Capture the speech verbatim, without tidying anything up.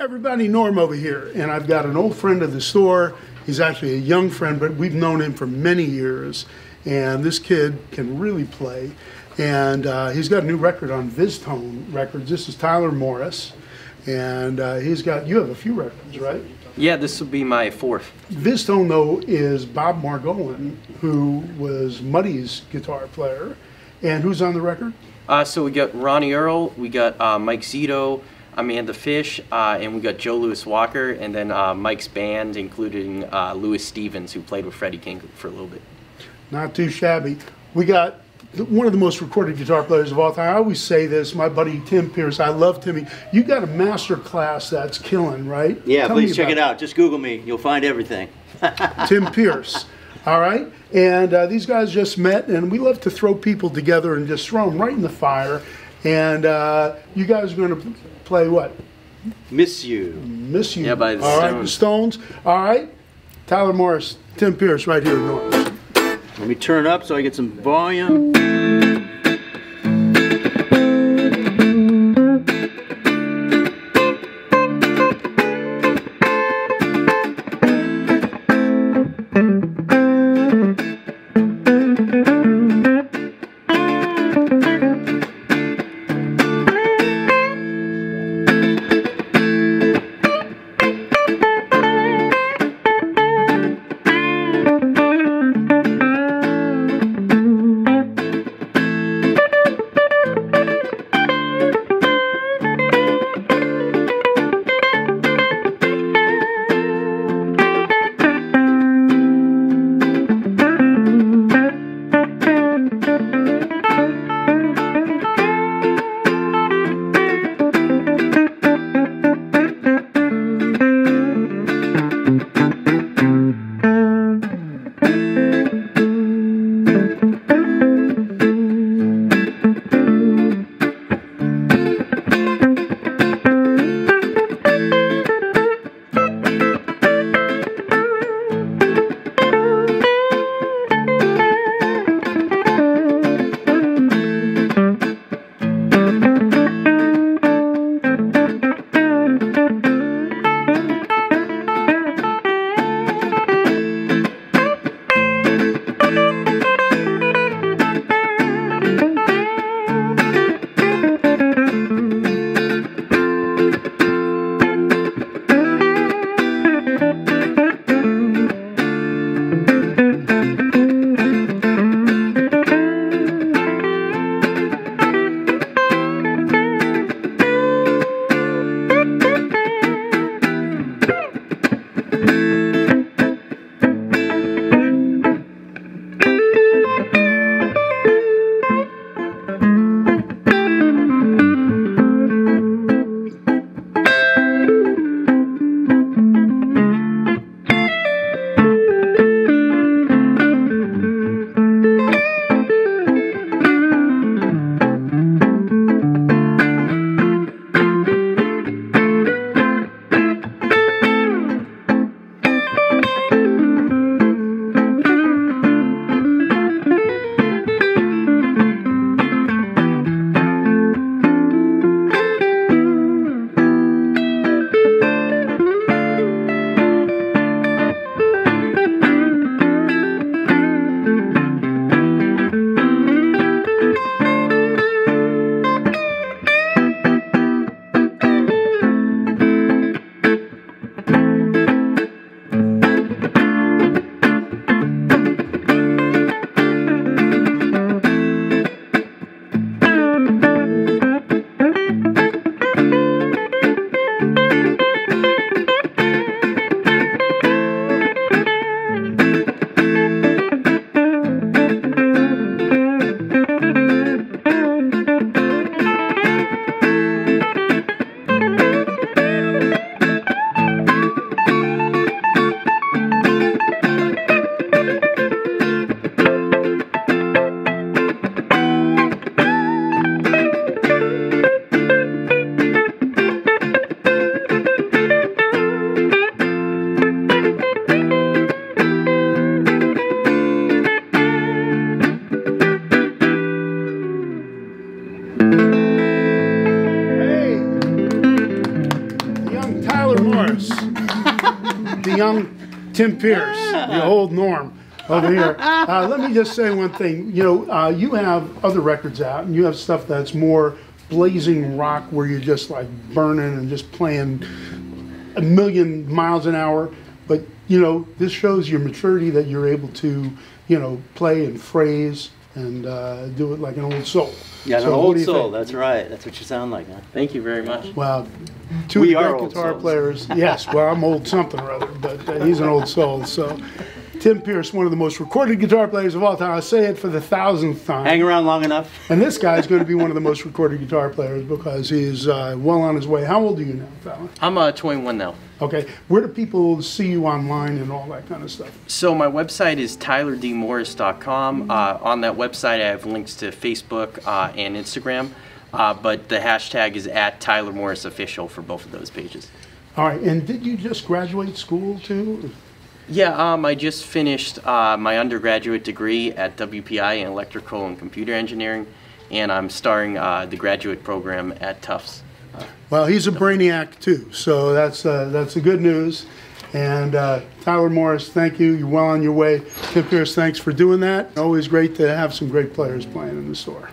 Everybody, Norm over here, and I've got an old friend of the store. He's actually a young friend, but we've known him for many years, and this kid can really play. And uh, he's got a new record on VizTone Records. This is Tyler Morris, and uh, he's got, you have a few records, right? Yeah, this would be my fourth. VizTone, though, is Bob Margolin, who was Muddy's guitar player, and who's on the record? Uh, so we got Ronnie Earl, we got uh, Mike Zito, Amanda Fish, uh, and we got Joe Louis Walker, and then uh, Mike's band, including uh, Louis Stevens, who played with Freddie King for a little bit. Not too shabby. We got one of the most recorded guitar players of all time. I always say this, my buddy Tim Pierce, I love Timmy. You got a master class that's killing, right? Yeah, Tell please check it out. It. Just Google me. You'll find everything. Tim Pierce. All right, and uh, these guys just met, and we love to throw people together and just throw them right in the fire. And uh, you guys are going to play what? Miss You. Miss You. Yeah, by the Stones. All right, the Stones. All right, Tyler Morris, Tim Pierce, right here in North. Let me turn up so I get some volume. young Tim Pierce, the old Norm over here. Uh, let me just say one thing. You know, uh, you have other records out, and you have stuff that's more blazing rock, where you're just like burning and just playing a million miles an hour. But, you know, this shows your maturity, that you're able to, you know, play and phrase and uh, do it like an old soul. Yeah, so an old soul. Think? That's right. That's what you sound like, man. Thank you very much. Well, two we are old guitar souls. players. Yes. Well, I'm old something or other, but uh, he's an old soul. So, Tim Pierce, one of the most recorded guitar players of all time. I say it for the thousandth time. Hang around long enough. And this guy's going to be one of the most recorded guitar players, because he's uh, well on his way. How old are you now, fella? I'm uh, twenty-one now. Okay. Where do people see you online and all that kind of stuff? So my website is tyler d morris dot com. Uh, on that website, I have links to Facebook uh, and Instagram, uh, but the hashtag is at Tyler Morris Official for both of those pages. All right. And did you just graduate school, too? Yeah, um, I just finished uh, my undergraduate degree at W P I in Electrical and Computer Engineering, and I'm starting uh, the graduate program at Tufts. Uh, well, he's a brainiac too, so that's uh, that's the good news. And uh, Tyler Morris, thank you. You're well on your way. Tim Pierce, thanks for doing that. Always great to have some great players playing in the store.